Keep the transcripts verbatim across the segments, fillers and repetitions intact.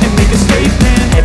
and make a statement.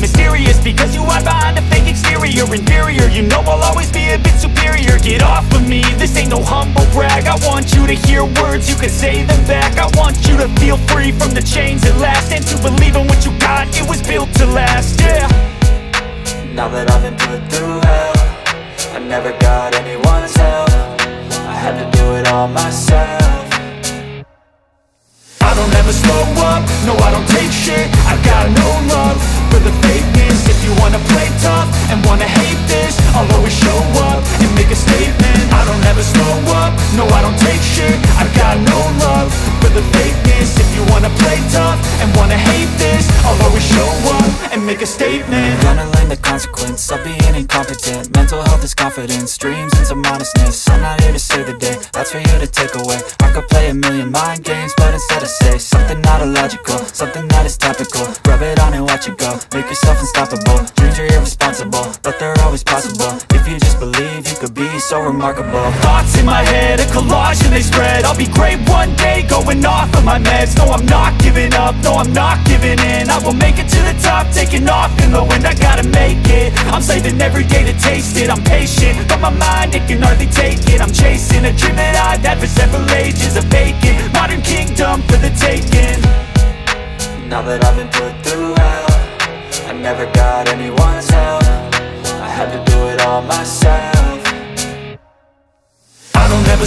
Mysterious, because you hide behind a fake exterior. Inferior, you know I'll always be a bit superior. Get off of me, this ain't no humble brag. I want you to hear words, you can say them back. I want you to feel free from the chains at last, and to believe in what you got, it was built to last, yeah. Now that I've been put through hell, I never got anyone's help. I had to do it all myself. I don't ever slow up, no I don't take shit. I got no love for the fakeness. If you wanna play tough and wanna hate this, I'll always show up and make a statement. I don't ever slow up, no I don't take shit. I got no love for the fakeness. If you wanna play tough and wanna hate this, I'll always show up and make a statement. The consequence of being incompetent. Mental health is confidence, dreams and some modestness. I'm not here to save the day, that's for you to take away. I could play a million mind games, but instead I say something not illogical, something that is topical. Rub it on and watch it go, make yourself unstoppable. Dreams are irresponsible, but they're always possible. If you just believe, you could be so remarkable. Thoughts in my head, a collage and they spread. I'll be great one day, going off of my meds. No, I'm not giving up, no, I'm not giving in. I will make it to the top, taking off in the wind. I gotta make it, I'm saving every day to taste it. I'm patient, but my mind, it can hardly take it. I'm chasing a dream that I've had for several ages, a vacant modern kingdom for the taking. Now that I've been put through hell, I never got anyone's help. I had to do it all myself. I don't ever